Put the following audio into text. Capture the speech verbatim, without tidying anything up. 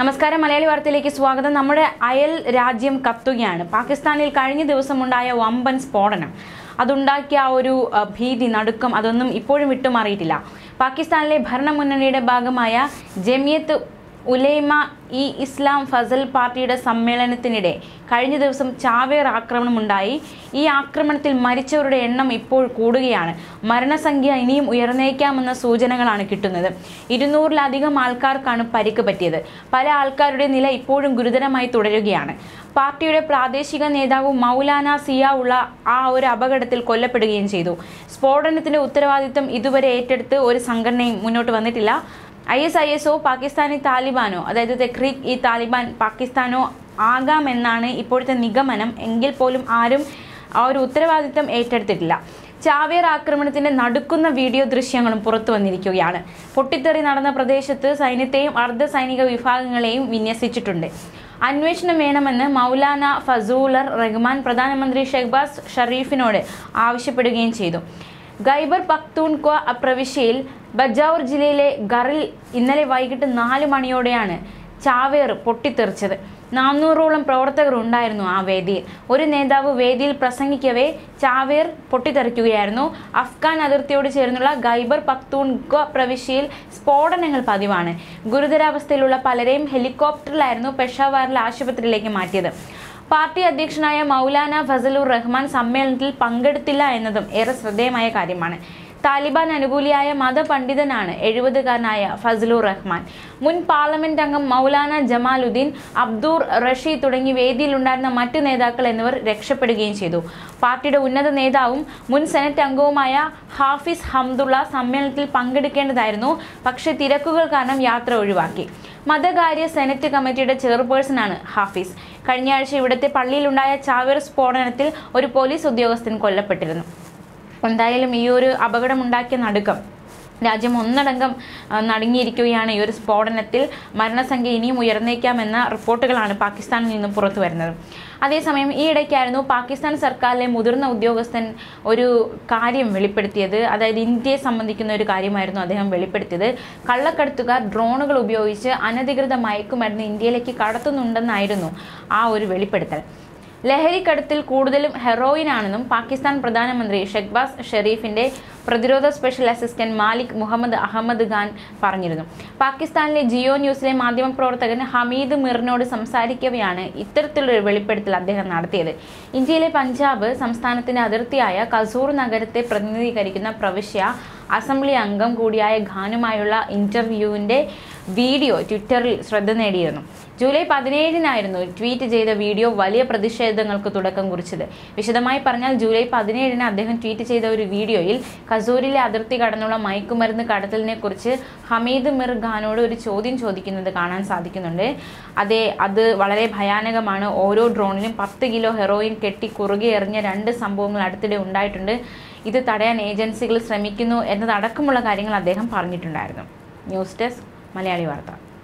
നമസ്കാരം മലയാളി വാർത്തയിലേക്ക് സ്വാഗതം. നമ്മുടെ അയൽ രാജ്യം കത്തുകയാണ്. പാകിസ്ഥാനിൽ കഴിഞ്ഞ ദിവസമുണ്ടായ വമ്പൻ സ്ഫോടനം, അതുണ്ടാക്കിയ ആ ഒരു ഭീതി, നടുക്കം അതൊന്നും ഇപ്പോഴും വിട്ടുമാറിയിട്ടില്ല. പാകിസ്ഥാനിലെ ഭരണമുന്നണിയുടെ ഭാഗമായ ജമിയത്ത് ഉലൈമ ഇ ഇസ്ലാം ഫസൽ പാർട്ടിയുടെ സമ്മേളനത്തിനിടെ കഴിഞ്ഞ ദിവസം ചാവേർ ആക്രമണമുണ്ടായി. ഈ ആക്രമണത്തിൽ മരിച്ചവരുടെ എണ്ണം ഇപ്പോൾ കൂടുകയാണ്. മരണസംഖ്യ ഇനിയും ഉയർന്നേക്കാമെന്ന സൂചനകളാണ് കിട്ടുന്നത്. ഇരുന്നൂറിലധികം ആൾക്കാർക്കാണ് പരിക്ക് പറ്റിയത്. പല ആൾക്കാരുടെ നില ഇപ്പോഴും ഗുരുതരമായി തുടരുകയാണ്. പാർട്ടിയുടെ പ്രാദേശിക നേതാവ് മൗലാന സിയ ഉള്ള ആ ഒരു അപകടത്തിൽ കൊല്ലപ്പെടുകയും ചെയ്തു. സ്ഫോടനത്തിൻ്റെ ഉത്തരവാദിത്വം ഇതുവരെ ഏറ്റെടുത്ത് ഒരു സംഘടനയും മുന്നോട്ട് വന്നിട്ടില്ല. ഐ എസ് ഐ എസോ പാകിസ്ഥാനി താലിബാനോ, അതായത് തെഹ്രീക് ഇ താലിബാൻ പാകിസ്ഥാനോ ആകാമെന്നാണ് ഇപ്പോഴത്തെ നിഗമനം. എങ്കിൽ പോലും ആരും ആ ഒരു ഉത്തരവാദിത്തം ഏറ്റെടുത്തിട്ടില്ല. ചാവേർ ആക്രമണത്തിൻ്റെ നടുക്കുന്ന വീഡിയോ ദൃശ്യങ്ങളും പുറത്തു വന്നിരിക്കുകയാണ്. പൊട്ടിത്തെറി നടന്ന പ്രദേശത്ത് സൈന്യത്തെയും അർദ്ധ സൈനിക വിഭാഗങ്ങളെയും വിന്യസിച്ചിട്ടുണ്ട്. അന്വേഷണം വേണമെന്ന് മൗലാന ഫസൂലർ റഹ്മാൻ പ്രധാനമന്ത്രി ഷെഹ്ബാസ് ഷെരീഫിനോട് ആവശ്യപ്പെടുകയും ചെയ്തു. ഖൈബർ പഖ്തൂൺഖ്വ പ്രവിശ്യയിൽ ബജാവൂർ ജില്ലയിലെ ഗറിൽ ഇന്നലെ വൈകിട്ട് നാല് മണിയോടെയാണ് ചാവേർ പൊട്ടിത്തെറിച്ചത്. നാനൂറോളം പ്രവർത്തകർ ഉണ്ടായിരുന്നു ആ വേദിയിൽ. ഒരു നേതാവ് വേദിയിൽ പ്രസംഗിക്കവേ ചാവേർ പൊട്ടിത്തെറിക്കുകയായിരുന്നു. അഫ്ഗാൻ അതിർത്തിയോട് ചേർന്നുള്ള ഖൈബർ പഖ്തൂൺഖ്വ പ്രവിശ്യയിൽ സ്ഫോടനങ്ങൾ പതിവാണ്. ഗുരുതരാവസ്ഥയിലുള്ള പലരെയും ഹെലികോപ്റ്ററിലായിരുന്നു പെഷാവാറിലെ ആശുപത്രിയിലേക്ക് മാറ്റിയത്. പാർട്ടി അധ്യക്ഷനായ മൗലാന ഫസലുർ റഹ്മാൻ സമ്മേളനത്തിൽ പങ്കെടുത്തില്ല എന്നതും ഏറെ ശ്രദ്ധേയമായ കാര്യമാണ്. താലിബാൻ അനുകൂലിയായ മതപണ്ഡിതനാണ് എഴുപതുകാരനായ ഫസലുർ റഹ്മാൻ. മുൻ പാർലമെന്റ് അംഗം മൗലാന ജമാലുദ്ദീൻ അബ്ദുർ റഷീദ് തുടങ്ങി വേദിയിലുണ്ടായിരുന്ന മറ്റ് നേതാക്കൾ എന്നിവർ രക്ഷപ്പെടുകയും ചെയ്തു. പാർട്ടിയുടെ ഉന്നത നേതാവും മുൻ സെനറ്റ് അംഗവുമായ ഹാഫിസ് ഹംദുള്ള സമ്മേളനത്തിൽ പങ്കെടുക്കേണ്ടതായിരുന്നു, പക്ഷേ തിരക്കുകൾ കാരണം യാത്ര ഒഴിവാക്കി. മതകാര്യ സെനറ്റ് കമ്മിറ്റിയുടെ ചെയർപേഴ്സണാണ് ഹാഫിസ്. കഴിഞ്ഞ ആഴ്ച ഇവിടുത്തെ പള്ളിയിലുണ്ടായ ചാവേർ സ്ഫോടനത്തിൽ ഒരു പോലീസ് ഉദ്യോഗസ്ഥൻ കൊല്ലപ്പെട്ടിരുന്നു. എന്തായാലും ഈ ഒരു അപകടമുണ്ടാക്കിയ നടുക്കം, രാജ്യം ഒന്നടങ്കം നടുങ്ങിയിരിക്കുകയാണ്. ഈ ഒരു സ്ഫോടനത്തിൽ മരണസംഖ്യ ഇനിയും ഉയർന്നേക്കാമെന്ന റിപ്പോർട്ടുകളാണ് പാകിസ്ഥാനിൽ നിന്നും പുറത്തു വരുന്നത്. അതേസമയം ഈ ഇടയ്ക്കായിരുന്നു പാകിസ്ഥാൻ സർക്കാരിലെ മുതിർന്ന ഉദ്യോഗസ്ഥൻ ഒരു കാര്യം വെളിപ്പെടുത്തിയത്. അതായത് ഇന്ത്യയെ സംബന്ധിക്കുന്ന ഒരു കാര്യമായിരുന്നു അദ്ദേഹം വെളിപ്പെടുത്തിയത്. കള്ളക്കടത്തുകാർ ഡ്രോണുകൾ ഉപയോഗിച്ച് അനധികൃത മയക്കുമരുന്ന് ഇന്ത്യയിലേക്ക് കടത്തുന്നുണ്ടെന്നായിരുന്നു ആ ഒരു വെളിപ്പെടുത്തൽ. ലഹരിക്കടത്തിൽ കൂടുതലും ഹെറോയിനാണെന്നും പാകിസ്ഥാൻ പ്രധാനമന്ത്രി ഷെഹ്ബാസ് ഷെരീഫിൻ്റെ പ്രതിരോധ സ്പെഷ്യൽ അസിസ്റ്റന്റ് മാലിക് മുഹമ്മദ് അഹമ്മദ് ഖാൻ പറഞ്ഞിരുന്നു. പാകിസ്ഥാനിലെ ജിയോ ന്യൂസിലെ മാധ്യമപ്രവർത്തകൻ ഹമീദ് മിറിനോട് സംസാരിക്കവെയാണ് ഇത്തരത്തിലൊരു വെളിപ്പെടുത്തൽ അദ്ദേഹം നടത്തിയത്. ഇന്ത്യയിലെ പഞ്ചാബ് സംസ്ഥാനത്തിൻ്റെ അതിർത്തിയായ കസൂർ നഗരത്തെ പ്രതിനിധീകരിക്കുന്ന പ്രവിശ്യ അസംബ്ലി അംഗം കൂടിയായ ഖാനുമായുള്ള ഇൻ്റർവ്യൂവിൻ്റെ വീഡിയോ ട്വിറ്ററിൽ ശ്രദ്ധ നേടിയിരുന്നു. ജൂലൈ പതിനേഴിനായിരുന്നു ട്വീറ്റ് ചെയ്ത വീഡിയോ വലിയ പ്രതിഷേധങ്ങൾക്ക് തുടക്കം കുറിച്ചത്. വിശദമായി പറഞ്ഞാൽ ജൂലൈ പതിനേഴിന് അദ്ദേഹം ട്വീറ്റ് ചെയ്ത ഒരു വീഡിയോയിൽ കസൂരിലെ അതിർത്തി കടന്നുള്ള മയക്കുമരുന്ന് കടത്തലിനെ കുറിച്ച് ഹമീദ് മിർ ഖാനോട് ഒരു ചോദ്യം ചോദിക്കുന്നത് കാണാൻ സാധിക്കുന്നുണ്ട്. അതെ, അത് വളരെ ഭയാനകമാണ്. ഓരോ ഡ്രോണിലും പത്ത് കിലോ ഹെറോയിൻ കെട്ടി കുറുകെ എറിഞ്ഞ രണ്ട് സംഭവങ്ങൾ അടുത്തിടെ ഉണ്ടായിട്ടുണ്ട്. ഇത് തടയാൻ ഏജൻസികൾ ശ്രമിക്കുന്നു എന്നതടക്കമുള്ള കാര്യങ്ങൾ അദ്ദേഹം പറഞ്ഞിട്ടുണ്ടായിരുന്നു. ന്യൂസ് ഡെസ്ക് മലയാളി വാർത്ത.